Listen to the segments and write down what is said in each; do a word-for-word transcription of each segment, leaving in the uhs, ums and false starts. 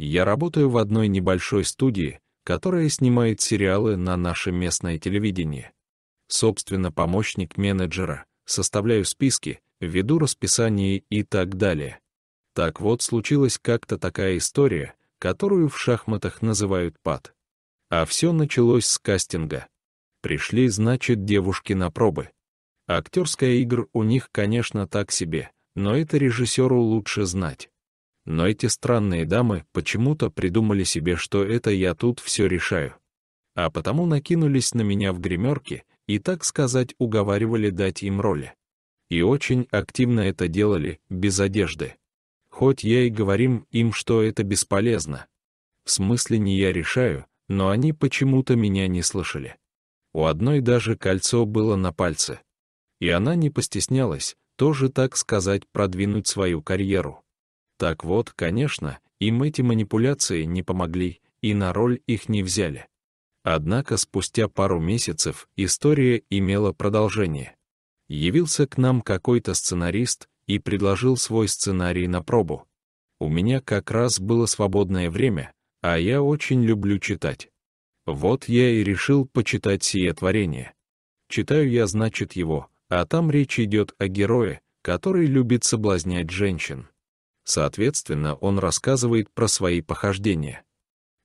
Я работаю в одной небольшой студии, которая снимает сериалы на наше местное телевидение. Собственно, помощник менеджера, составляю списки, веду расписание и так далее. Так вот, случилась как-то такая история, которую в шахматах называют пад. А все началось с кастинга. Пришли, значит, девушки на пробы. Актерская игр у них, конечно, так себе, но это режиссеру лучше знать. Но эти странные дамы почему-то придумали себе, что это я тут все решаю. А потому накинулись на меня в гримерке и, так сказать, уговаривали дать им роли. И очень активно это делали, без одежды. Хоть я и говорим им, что это бесполезно. В смысле, не я решаю, но они почему-то меня не слышали. У одной даже кольцо было на пальце. И она не постеснялась тоже, так сказать, продвинуть свою карьеру. Так вот, конечно, им эти манипуляции не помогли, и на роль их не взяли. Однако спустя пару месяцев история имела продолжение. Явился к нам какой-то сценарист и предложил свой сценарий на пробу. У меня как раз было свободное время, а я очень люблю читать. Вот я и решил почитать сие творение. Читаю я, значит, его, а там речь идет о герое, который любит соблазнять женщин. Соответственно, он рассказывает про свои похождения.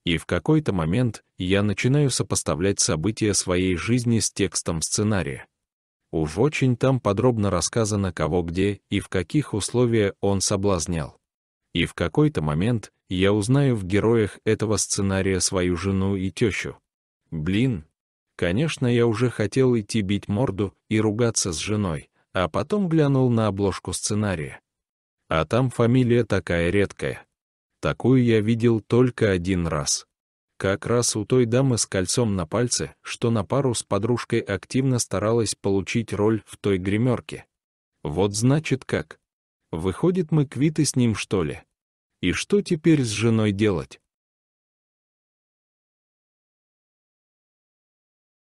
И в какой-то момент я начинаю сопоставлять события своей жизни с текстом сценария. Уж очень там подробно рассказано, кого где и в каких условиях он соблазнял. И в какой-то момент я узнаю в героях этого сценария свою жену и тещу. Блин, конечно, я уже хотел идти бить морду и ругаться с женой, а потом глянул на обложку сценария. А там фамилия такая редкая. Такую я видел только один раз. Как раз у той дамы с кольцом на пальце, что на пару с подружкой активно старалась получить роль в той гримерке. Вот значит как. Выходит, мы квиты с ним, что ли? И что теперь с женой делать?